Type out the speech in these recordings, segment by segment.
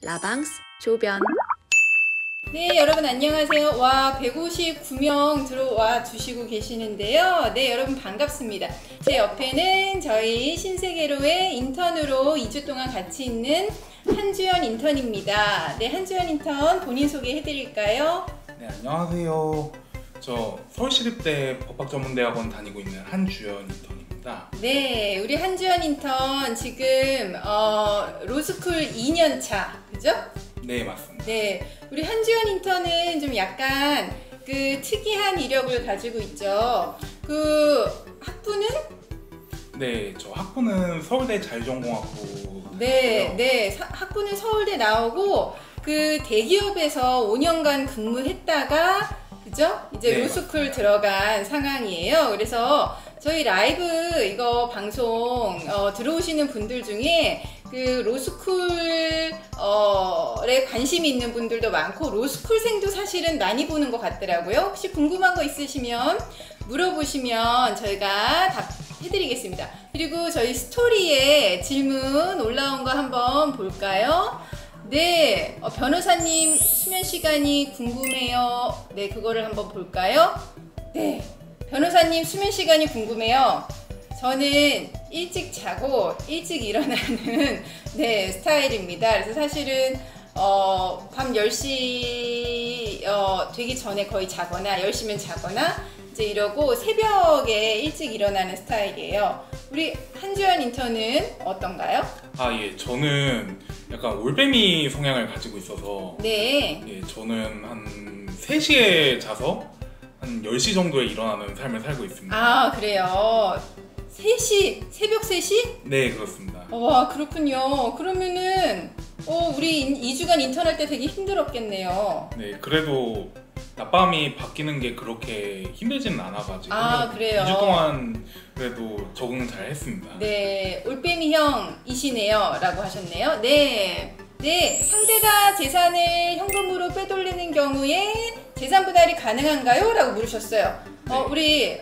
라방스 조변. 네, 여러분 안녕하세요. 와, 159명 들어와 주시고 계시는데요. 네, 여러분 반갑습니다. 제 옆에는 저희 신세계로의 인턴으로 2주 동안 같이 있는 한주현 인턴입니다. 네, 한주현 인턴 본인 소개해 드릴까요? 네, 안녕하세요. 저 서울시립대 법학전문대학원 다니고 있는 한주현 인턴입니다. 네, 우리 한주현 인턴 지금 로스쿨 2년차, 그죠? 네, 맞습니다. 네, 우리 한주현 인턴은 좀 약간 그 특이한 이력을 가지고 있죠. 그 학부는? 네, 저 학부는 서울대 자율전공학부. 네, 네, 학부는 서울대 나오고 그 대기업에서 5년간 근무했다가, 그죠? 이제 네, 로스쿨 맞습니다. 들어간 상황이에요. 그래서 저희 라이브 이거 방송 들어오시는 분들 중에 그 로스쿨에 관심이 있는 분들도 많고 로스쿨생도 사실은 많이 보는 것 같더라고요. 혹시 궁금한 거 있으시면 물어보시면 저희가 답해드리겠습니다. 그리고 저희 스토리에 질문 올라온 거 한번 볼까요? 네, 변호사님 수면 시간이 궁금해요. 네, 그거를 한번 볼까요? 네, 변호사님 수면 시간이 궁금해요. 저는 일찍 자고 일찍 일어나는 네, 스타일입니다. 그래서 사실은 밤 10시 되기 전에 거의 자거나 10시면 자거나 이제 이러고 새벽에 일찍 일어나는 스타일이에요. 우리 한주현 인턴은 어떤가요? 아, 예, 저는 약간 올빼미 성향을 가지고 있어서 네, 예, 저는 한 3시에 자서 한 10시 정도에 일어나는 삶을 살고 있습니다. 아, 그래요? 3시? 새벽 3시? 네, 그렇습니다. 와, 그렇군요. 그러면은 우리 2주간 인턴할 때 되게 힘들었겠네요. 네, 그래도 낮밤이 바뀌는 게 그렇게 힘들지는 않아가지고. 아, 그래요? 2주 동안 그래도 적응 잘 했습니다. 네, 올빼미형이시네요 라고 하셨네요. 네, 네, 상대가 재산을 현금으로 빼돌리는 경우에 재산 분할이 가능한가요? 라고 물으셨어요. 네. 우리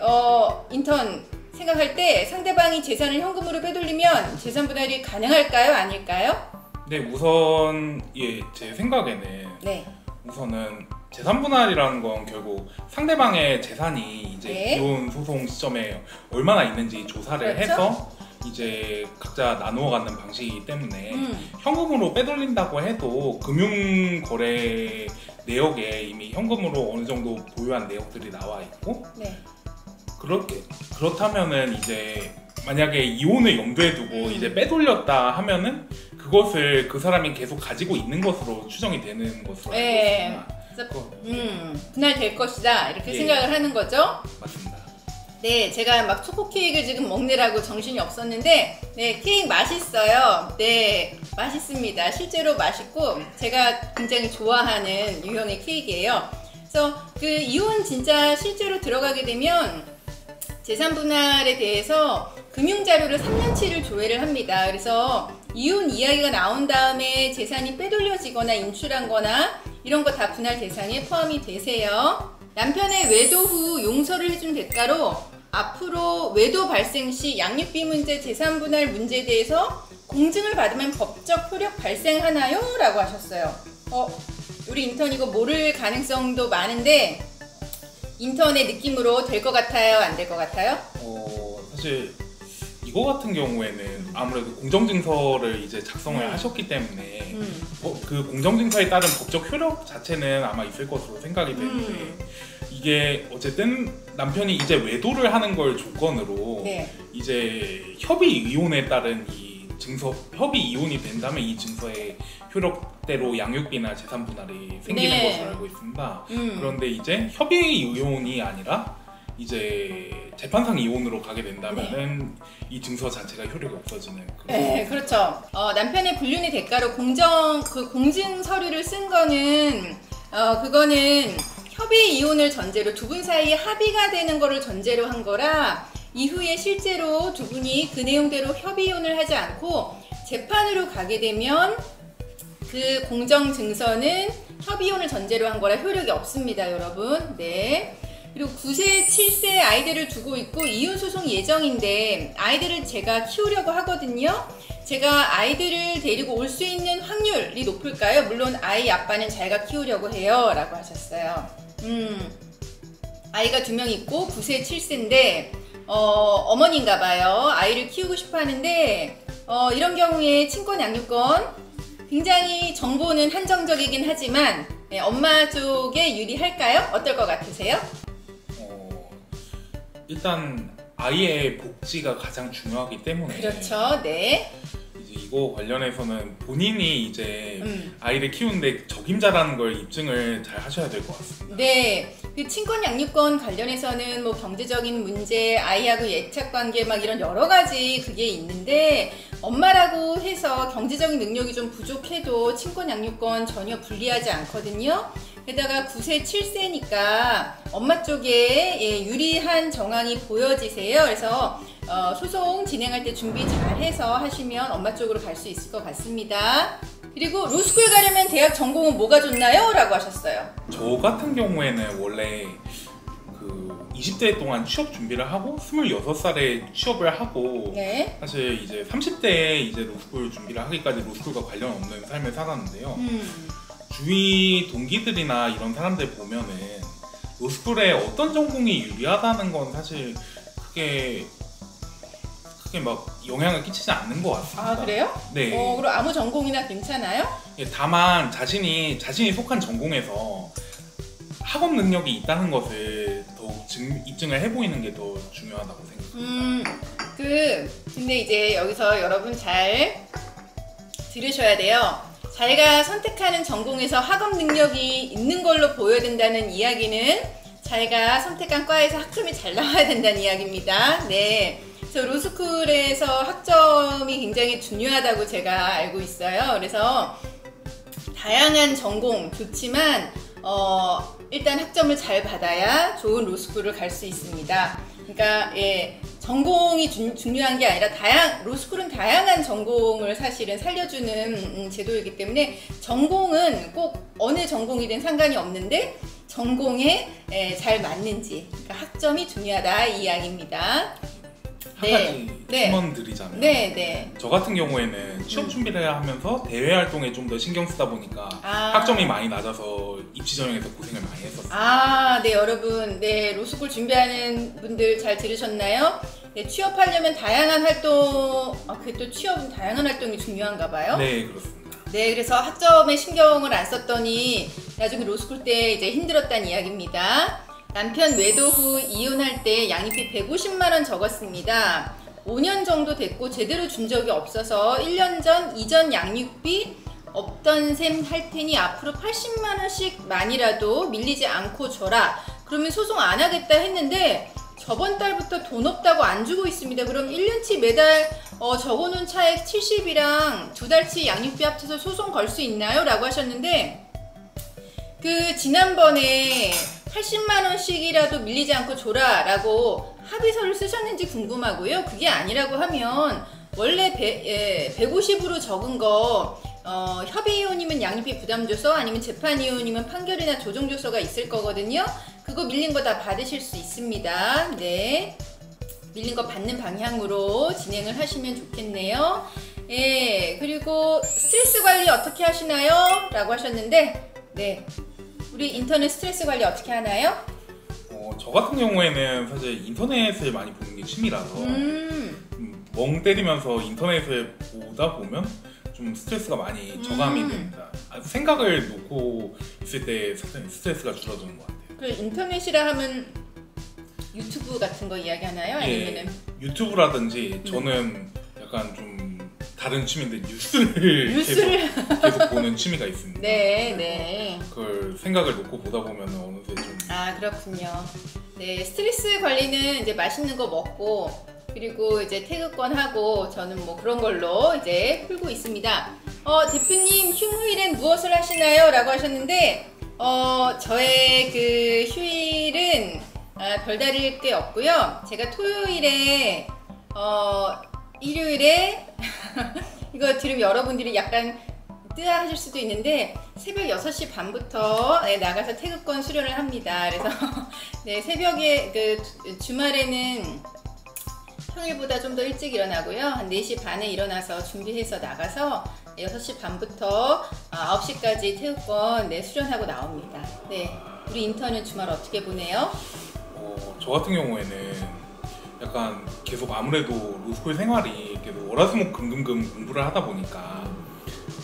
인턴 생각할 때 상대방이 재산을 현금으로 빼돌리면 재산 분할이 가능할까요? 아닐까요? 네, 우선 예, 제 생각에는 네, 우선은 재산 분할이라는 건 결국 상대방의 재산이 이제 네, 기존 소송 시점에 얼마나 있는지 조사를 그렇죠? 해서 이제 각자 나누어 갖는 방식이기 때문에 현금으로 빼돌린다고 해도 금융거래 내역에 이미 현금으로 어느 정도 보유한 내역들이 나와 있고 네, 그렇다면은 이제 만약에 이혼을 염두에 두고 이제 빼돌렸다 하면은 그것을 그 사람이 계속 가지고 있는 것으로 추정이 되는 것으로 알고 있습니다. 분할될 것이다 이렇게 예, 생각을 하는 거죠. 맞습니다. 네, 제가 막 초코 케이크를 지금 먹느라고 정신이 없었는데 네, 케이크 맛있어요. 네, 맛있습니다. 실제로 맛있고 제가 굉장히 좋아하는 유형의 케이크예요. 그래서 그 이혼 진짜 실제로 들어가게 되면 재산 분할에 대해서 금융 자료를 3년치를 조회를 합니다. 그래서 이혼 이야기가 나온 다음에 재산이 빼돌려지거나 인출한 거나 이런 거 다 분할 대상에 포함이 되세요. 남편의 외도 후 용서를 해준 대가로 앞으로 외도 발생 시 양육비 문제, 재산 분할 문제에 대해서 공증을 받으면 법적 효력 발생하나요? 라고 하셨어요. 우리 인턴 이거 모를 가능성도 많은데 인턴의 느낌으로 될 것 같아요? 안 될 것 같아요? 사실 이거 같은 경우에는 아무래도 공정증서를 이제 작성을 하셨기 때문에 그 공정증서에 따른 법적 효력 자체는 아마 있을 것으로 생각이 되는데 이게 어쨌든 남편이 이제 외도를 하는 걸 조건으로 네, 이제 협의이혼에 따른 이 증서, 협의이혼이 된다면 이 증서의 효력대로 양육비나 재산 분할이 생기는 네, 것으로 알고 있습니다. 그런데 이제 협의이혼이 아니라 이제 재판상 이혼으로 가게 된다면은 네, 이 증서 자체가 효력이 없어지는. 네, 그렇죠. 남편의 불륜의 대가로 공증 서류를 쓴 거는 그거는 협의 이혼을 전제로 두 분 사이에 합의가 되는 거를 전제로 한 거라 이후에 실제로 두 분이 그 내용대로 협의 이혼을 하지 않고 재판으로 가게 되면 그 공정 증서는 협의 이혼을 전제로 한 거라 효력이 없습니다, 여러분. 네. 그리고 9세, 7세 아이들을 두고 있고 이혼 소송 예정인데 아이들을 제가 키우려고 하거든요. 제가 아이들을 데리고 올 수 있는 확률이 높을까요? 물론 아이 아빠는 자기가 키우려고 해요 라고 하셨어요. 아이가 2명 있고 9세 7세인데 어머니인가 봐요. 아이를 키우고 싶어 하는데 이런 경우에 친권 양육권 굉장히 정보는 한정적이긴 하지만 네, 엄마 쪽에 유리할까요? 어떨 것 같으세요? 일단 아이의 복지가 가장 중요하기 때문에 그렇죠. 네. 이제 이거 관련해서는 본인이 이제 아이를 키우는데 적임자라는 걸 입증을 잘 하셔야 될 것 같습니다. 네. 그 친권 양육권 관련해서는 뭐 경제적인 문제, 아이하고 애착관계 막 이런 여러 가지 그게 있는데 엄마라고 해서 경제적인 능력이 좀 부족해도 친권 양육권 전혀 불리하지 않거든요. 게다가 9세, 7세니까 엄마 쪽에 유리한 정황이 보여지세요. 그래서 소송 진행할 때 준비 잘해서 하시면 엄마 쪽으로 갈 수 있을 것 같습니다. 그리고 로스쿨 가려면 대학 전공은 뭐가 좋나요? 라고 하셨어요. 저 같은 경우에는 원래 20대 동안 취업 준비를 하고 26살에 취업을 하고 네. 사실 이제 30대에 이제 로스쿨 준비를 하기까지 로스쿨과 관련 없는 삶을 살았는데요. 주위 동기들이나 이런 사람들 보면은 로스쿨에 어떤 전공이 유리하다는 건 사실 크게 막 영향을 끼치지 않는 것 같습니다. 아 그래요? 네. 그럼 아무 전공이나 괜찮아요? 예, 다만 자신이 속한 전공에서 학업 능력이 있다는 것을 더욱 입증을 해보이는 게 더 중요하다고 생각합니다. 근데 이제 여기서 여러분 잘 들으셔야 돼요. 자기가 선택하는 전공에서 학업 능력이 있는 걸로 보여야 된다는 이야기는 자기가 선택한 과에서 학점이 잘 나와야 된다는 이야기입니다. 네. 그래서 로스쿨에서 학점이 굉장히 중요하다고 제가 알고 있어요. 그래서 다양한 전공 좋지만 일단 학점을 잘 받아야 좋은 로스쿨을 갈 수 있습니다. 그러니까 예, 전공이 중요한 게 아니라 로스쿨은 다양한 전공을 사실은 살려주는 제도이기 때문에 전공은 꼭 어느 전공이든 상관이 없는데 전공에 잘 맞는지 그러니까 학점이 중요하다 이 이야기입니다. 한 가지 첨언 드리자면 저 같은 경우에는 취업 준비를 하면서 대외 활동에 좀 더 신경 쓰다 보니까 학점이 많이 낮아서 입시 전형에서 고생을 많이 했었어요. 아, 네 여러분, 네 로스쿨 준비하는 분들 잘 들으셨나요? 네, 취업하려면 다양한 활동, 그게 또 취업은 다양한 활동이 중요한가 봐요. 네 그렇습니다. 네 그래서 학점에 신경을 안 썼더니 나중에 로스쿨 때 이제 힘들었다는 이야기입니다. 남편 외도 후 이혼할 때 양육비 150만원 적었습니다. 5년 정도 됐고 제대로 준 적이 없어서 1년 전 이전 양육비 없던 셈 할 테니 앞으로 80만원씩만이라도 밀리지 않고 줘라. 그러면 소송 안 하겠다 했는데 저번 달부터 돈 없다고 안 주고 있습니다. 그럼 1년치 매달 적어놓은 차액 70이랑 2달치 양육비 합쳐서 소송 걸 수 있나요? 라고 하셨는데 그 지난번에 80만원씩이라도 밀리지 않고 줘라 라고 합의서를 쓰셨는지 궁금하고요. 그게 아니라고 하면 원래 150으로 적은 거 협의이혼이면 양육비 부담조서 아니면 재판이혼이면 판결이나 조정조서가 있을 거거든요. 그거 밀린 거 다 받으실 수 있습니다. 네, 밀린 거 받는 방향으로 진행을 하시면 좋겠네요. 예, 그리고 스트레스 관리 어떻게 하시나요? 라고 하셨는데 네. 우리 인터넷 스트레스 관리 어떻게 하나요? 저 같은 경우에는 사실 인터넷을 많이 보는 게 취미라서 멍 때리면서 인터넷을 보다 보면 좀 스트레스가 많이 저감이 됩니다. 생각을 놓고 있을 때 스트레스가 줄어드는 것 같아요. 그 인터넷이라 하면 유튜브 같은 거 이야기하나요? 아니면은 예, 유튜브라든지 저는 약간 좀 다른 취미인데 뉴스를 계속 보는 취미가 있습니다. 네, 네. 그걸 생각을 놓고 보다 보면 어느새 좀 그렇군요. 네, 스트레스 관리는 이제 맛있는 거 먹고 그리고 이제 태극권 하고 저는 뭐 그런 걸로 이제 풀고 있습니다. 대표님 휴무일엔 무엇을 하시나요? 라고 하셨는데 저의 그 휴일은 별다를 게 없고요. 제가 토요일에 일요일에 이거 들으면 여러분들이 약간 뜨아하실 수도 있는데 새벽 6시 반부터 나가서 태극권 수련을 합니다. 그래서 네, 새벽에 주말에는 평일보다 좀 더 일찍 일어나고요. 한 4시 반에 일어나서 준비해서 나가서 6시 반부터 9시까지 태극권 수련하고 나옵니다. 네, 우리 인턴은 주말 어떻게 보내요? 저 같은 경우에는 약간 계속 아무래도 로스쿨 생활이 계속 월화수목 금금금 공부를 하다 보니까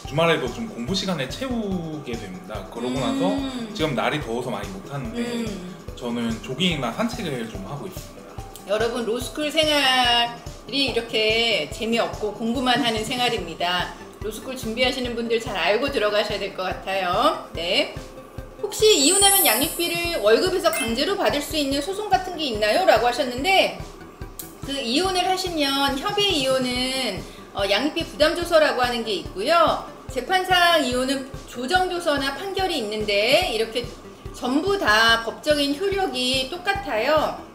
주말에도 좀 공부 시간에 채우게 됩니다. 그러고 나서 지금 날이 더워서 많이 못하는데 저는 조깅이나 산책을 좀 하고 있습니다. 여러분, 로스쿨 생활이 이렇게 재미없고 공부만 하는 생활입니다. 로스쿨 준비하시는 분들 잘 알고 들어가셔야 될 것 같아요. 네. 혹시 이혼하면 양육비를 월급에서 강제로 받을 수 있는 소송 같은 게 있나요? 라고 하셨는데, 그 이혼을 하시면 협의 이혼은 양육비 부담 조서라고 하는 게 있고요. 재판상 이혼은 조정 조서나 판결이 있는데 이렇게 전부 다 법적인 효력이 똑같아요.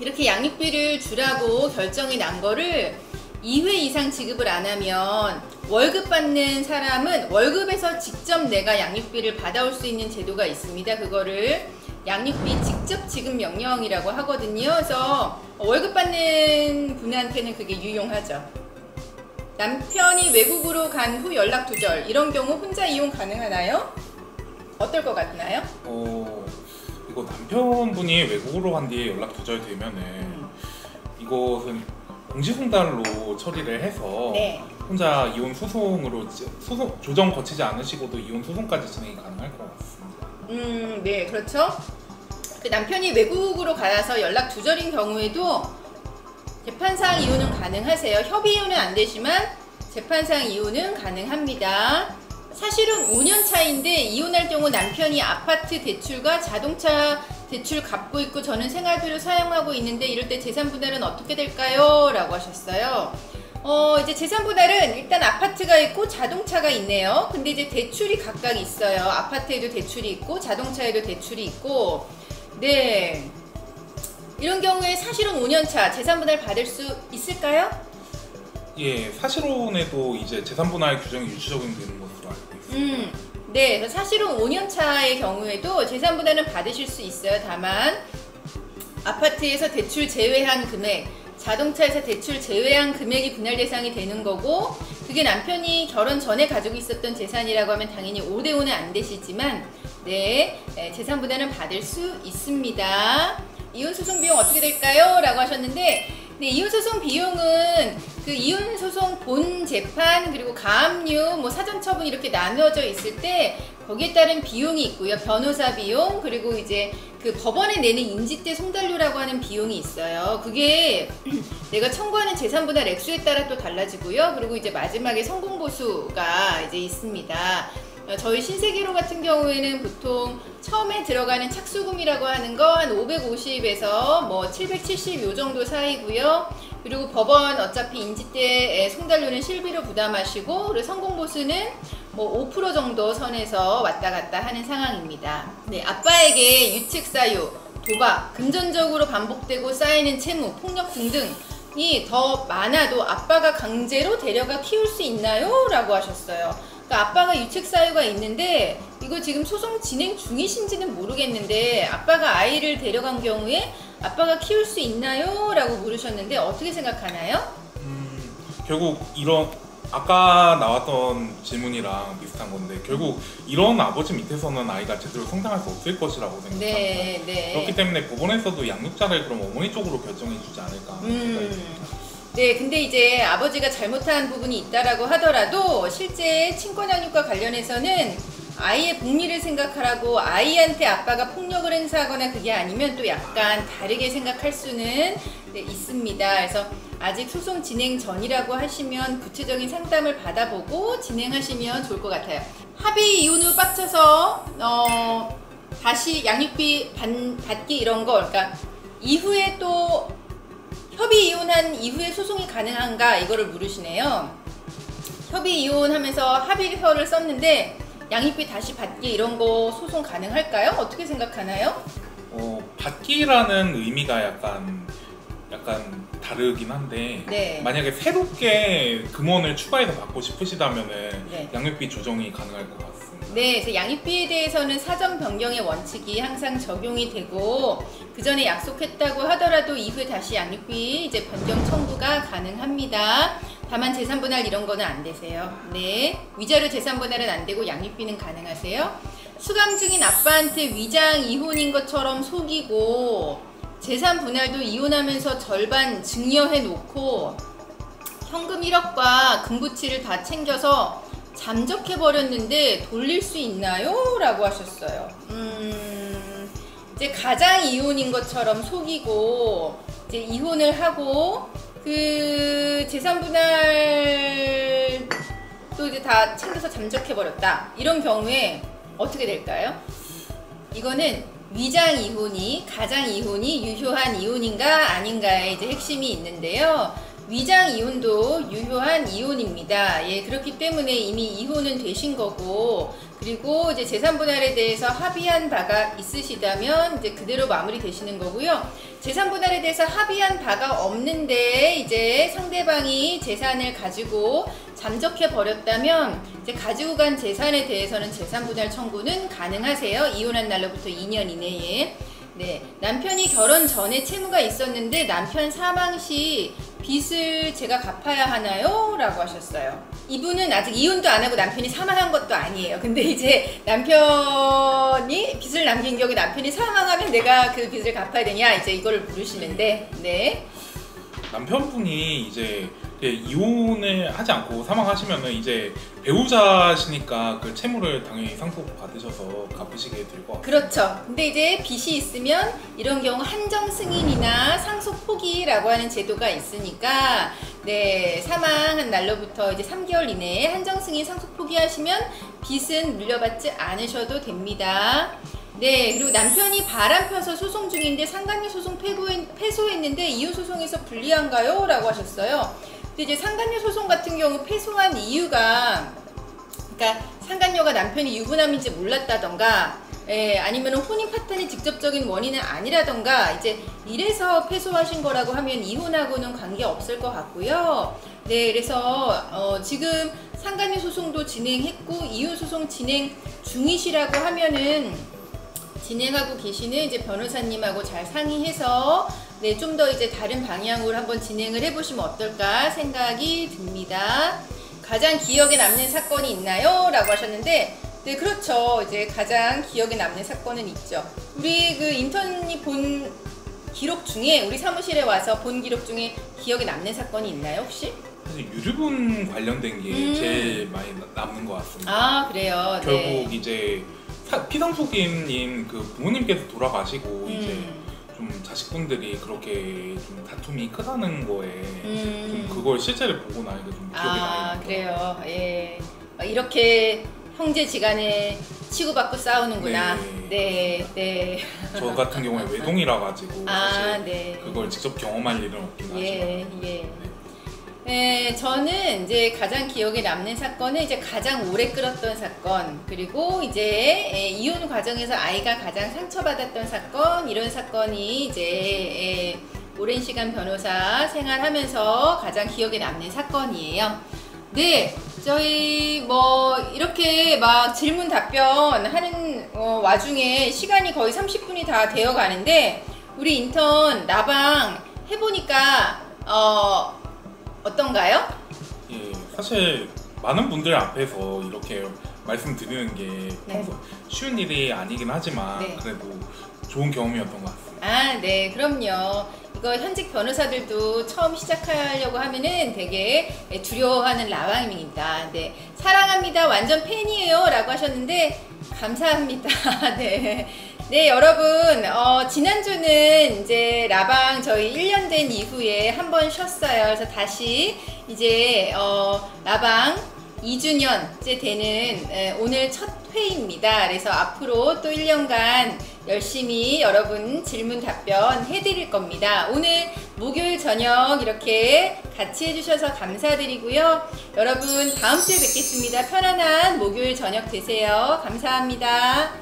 이렇게 양육비를 주라고 결정이 난 거를 2회 이상 지급을 안 하면 월급 받는 사람은 월급에서 직접 내가 양육비를 받아올 수 있는 제도가 있습니다. 그거를 양육비 직접 지급 명령이라고 하거든요. 그래서 월급 받는 분한테는 그게 유용하죠. 남편이 외국으로 간 후 연락 두절, 이런 경우 혼자 이혼 가능하나요? 어떨 것 같나요? 이거 남편분이 외국으로 간 뒤에 연락 두절 되면은 이것은 공시송달로 처리를 해서 네. 혼자 이혼 소송으로 조정 거치지 않으시고도 이혼 소송까지 진행이 가능할 것 같습니다. 네, 그렇죠. 그 남편이 외국으로 가서 연락 두절인 경우에도 재판상 이혼은 가능하세요. 협의 이혼은 안 되지만 재판상 이혼은 가능합니다. 사실은 5년 차인데 이혼할 경우 남편이 아파트 대출과 자동차 대출 갚고 있고 저는 생활비로 사용하고 있는데 이럴 때 재산 분할은 어떻게 될까요? 라고 하셨어요. 이제 재산 분할은 일단 아파트가 있고 자동차가 있네요. 근데 이제 대출이 각각 있어요. 아파트에도 대출이 있고 자동차에도 대출이 있고. 네. 이런 경우에 사실혼 5년차 재산분할 받을 수 있을까요? 예, 사실혼에도 이제 재산분할 규정이 유치적인 되는 것으로 알고 있습니다. 네, 그래서 사실혼 5년차의 경우에도 재산분할은 받으실 수 있어요. 다만 아파트에서 대출 제외한 금액, 자동차에서 대출 제외한 금액이 분할 대상이 되는 거고, 그게 남편이 결혼 전에 가지고 있었던 재산이라고 하면 당연히 5대5는 안 되시지만 네, 재산분할은 받을 수 있습니다. 이혼소송 비용 어떻게 될까요? 라고 하셨는데, 네, 이혼소송 비용은 그 이혼소송 본 재판, 그리고 가압류, 사전처분 이렇게 나누어져 있을 때 거기에 따른 비용이 있고요. 변호사 비용, 그리고 이제 그 법원에 내는 인지대 송달료라고 하는 비용이 있어요. 그게 내가 청구하는 재산분할 액수에 따라 또 달라지고요. 그리고 이제 마지막에 성공보수가 이제 있습니다. 저희 신세계로 같은 경우에는 보통 처음에 들어가는 착수금이라고 하는 거 한 550에서 770 요 정도 사이고요. 그리고 법원 어차피 인지대 송달료는 실비로 부담하시고, 그리고 성공보수는 5% 정도 선에서 왔다 갔다 하는 상황입니다. 네, 아빠에게 유책 사유, 도박, 금전적으로 반복되고 쌓이는 채무, 폭력 등등이 더 많아도 아빠가 강제로 데려가 키울 수 있나요? 라고 하셨어요. 아빠가 유책 사유가 있는데 이거 지금 소송 진행 중이신지는 모르겠는데 아빠가 아이를 데려간 경우에 아빠가 키울 수 있나요? 라고 물으셨는데 어떻게 생각하나요? 결국 이런 아까 나왔던 질문이랑 비슷한 건데 결국 이런 아버지 밑에서는 아이가 제대로 성장할 수 없을 것이라고 생각합니다. 네, 네. 그렇기 때문에 법원에서도 양육자를 그럼 어머니 쪽으로 결정해 주지 않을까 생각합니다. 네, 근데 이제 아버지가 잘못한 부분이 있다라고 하더라도 실제 친권양육과 관련해서는 아이의 복리를 생각하라고 아이한테 아빠가 폭력을 행사하거나 그게 아니면 또 약간 다르게 생각할 수는 있습니다. 그래서 아직 소송 진행 전이라고 하시면 구체적인 상담을 받아보고 진행하시면 좋을 것 같아요. 합의 이혼 후 빡쳐서 다시 양육비 받기 이런 거, 그러니까 이후에 또 협의 이혼한 이후에 소송이 가능한가 이거를 물으시네요. 협의 이혼하면서 합의서를 썼는데 양육비 다시 받기 이런 거 소송 가능할까요? 어떻게 생각하나요? 받기라는 의미가 약간 약간 다르긴 한데 네. 만약에 새롭게 금원을 추가해서 받고 싶으시다면은 네. 양육비 조정이 가능할 것 같습니다. 네, 그래서 양육비에 대해서는 사정 변경의 원칙이 항상 적용이 되고 그 전에 약속했다고 하더라도 이후에 다시 양육비 이제 변경 청구가 가능합니다. 다만 재산 분할 이런 거는 안 되세요. 네, 위자료 재산 분할은 안 되고 양육비는 가능하세요. 수감 중인 아빠한테 위장 이혼인 것처럼 속이고 재산 분할도 이혼하면서 절반 증여해 놓고 현금 1억과 금부치를 다 챙겨서 잠적해 버렸는데 돌릴 수 있나요? 라고 하셨어요. 이제 가장 이혼인 것처럼 속이고 이제 이혼을 하고 그 재산 분할 또 이제 다 챙겨서 잠적해 버렸다. 이런 경우에 어떻게 될까요? 이거는 위장 이혼이 가장 이혼이 유효한 이혼인가 아닌가의 이제 핵심이 있는데요. 위장 이혼도 유효한 이혼입니다. 예, 그렇기 때문에 이미 이혼은 되신 거고, 그리고 이제 재산 분할에 대해서 합의한 바가 있으시다면 이제 그대로 마무리 되시는 거고요. 재산 분할에 대해서 합의한 바가 없는데 이제 상대방이 재산을 가지고 잠적해 버렸다면 이제 가지고 간 재산에 대해서는 재산 분할 청구는 가능하세요. 이혼한 날로부터 2년 이내에. 네, 남편이 결혼 전에 채무가 있었는데 남편 사망 시 빚을 제가 갚아야 하나요? 라고 하셨어요. 이분은 아직 이혼도 안 하고 남편이 사망한 것도 아니에요. 근데 이제 남편이 빚을 남긴 경우에 남편이 사망하면 내가 그 빚을 갚아야 되냐? 이제 이걸 물으시는데 네. 남편분이 이제 이혼을 하지 않고 사망하시면은 이제 배우자시니까 그 채무를 당연히 상속받으셔서 갚으시게 될 것 같아요. 그렇죠. 근데 이제 빚이 있으면 이런 경우 한정 승인이나 상속 포기라고 하는 제도가 있으니까 네, 사망한 날로부터 이제 3개월 이내에 한정 승인 상속 포기하시면 빚은 물려받지 않으셔도 됩니다. 네, 그리고 남편이 바람 펴서 소송 중인데 상간녀 소송 패소했는데 이혼 소송에서 불리한가요? 라고 하셨어요. 근데 이제 상간녀 소송 같은 경우 패소한 이유가, 그러니까 상간녀가 남편이 유부남인지 몰랐다던가, 예, 아니면 혼인 파탄이 직접적인 원인은 아니라던가, 이제 이래서 패소하신 거라고 하면 이혼하고는 관계 없을 것 같고요. 네, 그래서 지금 상간녀 소송도 진행했고 이혼 소송 진행 중이시라고 하면은. 진행하고 계시는 이제 변호사님하고 잘 상의해서 네, 좀 더 이제 다른 방향으로 한번 진행을 해보시면 어떨까 생각이 듭니다. 가장 기억에 남는 사건이 있나요? 라고 하셨는데 네, 그렇죠. 이제 가장 기억에 남는 사건은 있죠. 우리 그 인턴이 본 기록 중에 우리 사무실에 와서 본 기록 중에 기억에 남는 사건이 있나요 혹시? 사실 유류분 관련된 게 제일 많이 남는 것 같습니다. 아, 그래요? 결국 네. 이제 피상속인인 그 부모님께서 돌아가시고 이제 좀 자식분들이 그렇게 좀 다툼이 크다는 거에 좀 그걸 실제를 보고 나니까 좀 기억이 나요. 아, 그래요. 예. 이렇게 형제지간에 치고받고 싸우는구나. 네, 네. 네. 저 같은 경우에 외동이라 가지고 사실 네. 그걸 직접 경험할 일은 없긴 예, 하지만. 예. 네, 저는 이제 가장 기억에 남는 사건은 이제 가장 오래 끌었던 사건, 그리고 이제 이혼 과정에서 아이가 가장 상처받았던 사건, 이런 사건이 이제 오랜 시간 변호사 생활하면서 가장 기억에 남는 사건이에요. 네, 저희 뭐 이렇게 막 질문 답변 하는 와중에 시간이 거의 30분이 다 되어 가는데 우리 인턴 나방 해보니까 어떤가요? 예, 사실 많은 분들 앞에서 이렇게 말씀드리는 게 평소 쉬운 일이 아니긴 하지만 네. 그래도 좋은 경험이었던 것 같습니다. 아, 네, 그럼요. 이거 현직 변호사들도 처음 시작하려고 하면은 되게 두려워하는 라방입니다. 네, 사랑합니다. 완전 팬이에요. 라고 하셨는데 감사합니다. 네. 네, 여러분, 지난주는 이제 라방 저희 1년 된 이후에 한번 쉬었어요. 그래서 다시 이제, 라방 2주년째 되는 오늘 첫 회입니다. 그래서 앞으로 또 1년간 열심히 여러분 질문 답변 해드릴 겁니다. 오늘 목요일 저녁 이렇게 같이 해주셔서 감사드리고요. 여러분, 다음주에 뵙겠습니다. 편안한 목요일 저녁 되세요. 감사합니다.